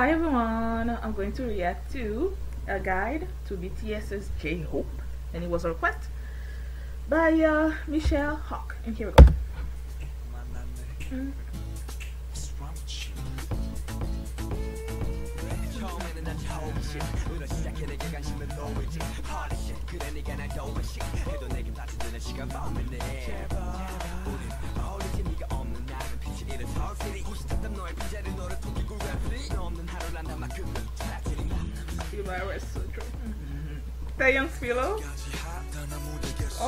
Hi everyone, I'm going to react to a guide to BTS's J-Hope, and it was a request by Michelle Hawk, and here we go. That young fellow. Oh,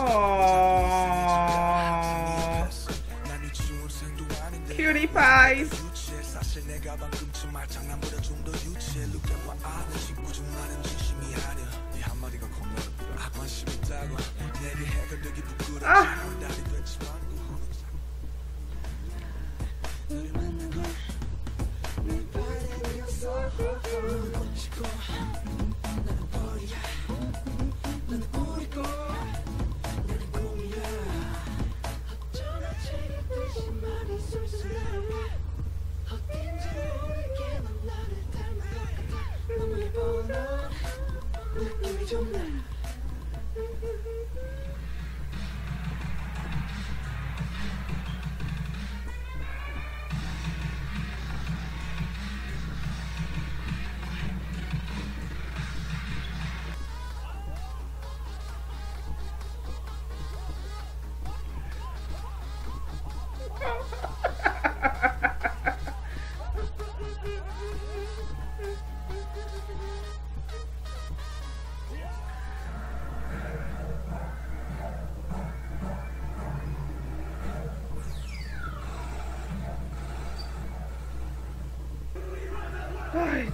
cutie pies. Ah.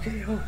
J-Hope.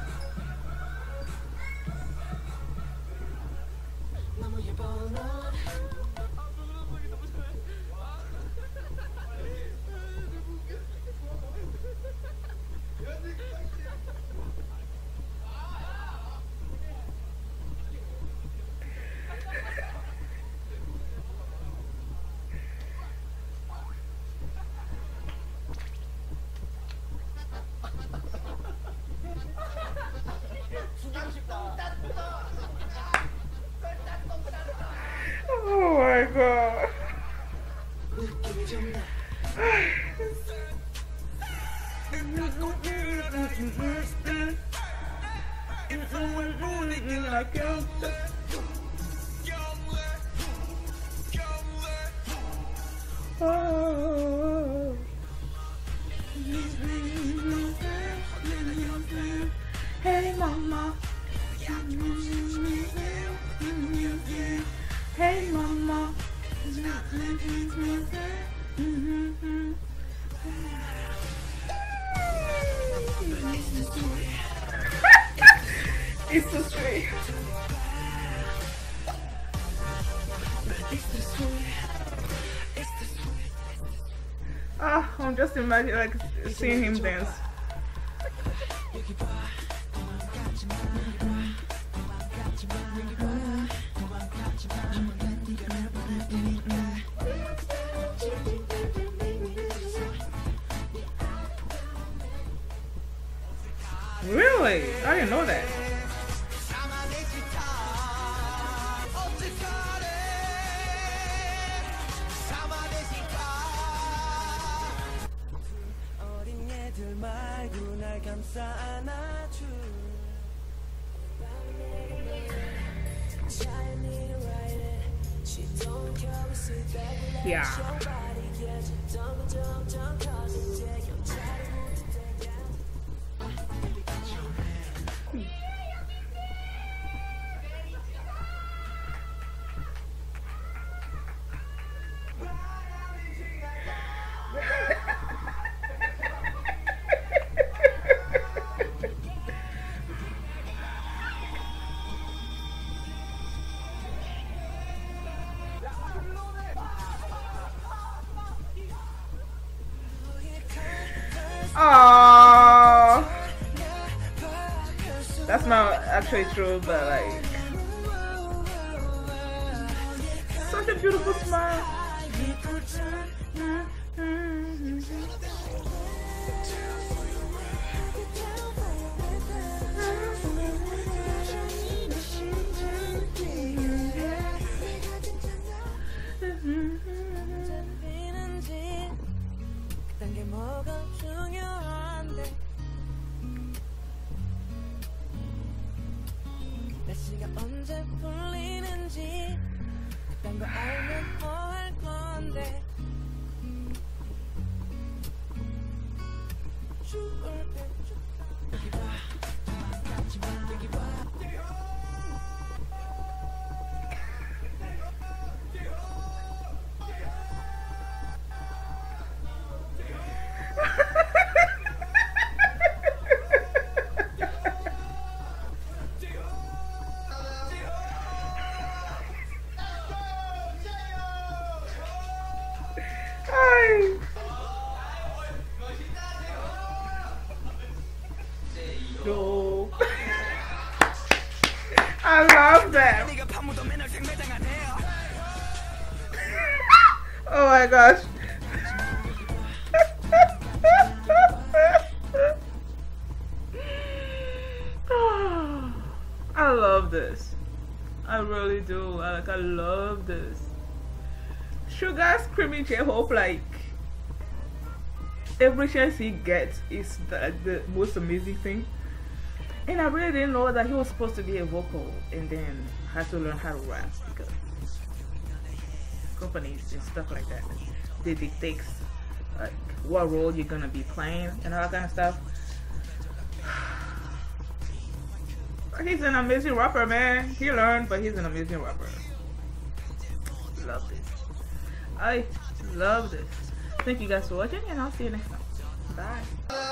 Hey mama, hey mama. It's so sweet. Ah, I'm just imagining like seeing him dance. Really? I didn't know that. Yeah. Oh, that's not actually true, but like such a beautiful smile. 언제 풀리는지 딴 거 알면 뭐할 건데 추울 때 춥다 여기 봐 I love that. Oh my gosh. I love this. I really do. Like, I love this. Suga screaming J-Hope, like, every chance he gets is the most amazing thing. And I really didn't know that he was supposed to be a vocal and then had to learn how to rap because companies and stuff like that, they dictate like what role you're gonna be playing and all that kind of stuff. But he's an amazing rapper, man. He learned, but he's an amazing rapper. Love this. I love this. Thank you guys for watching and I'll see you next time. Bye.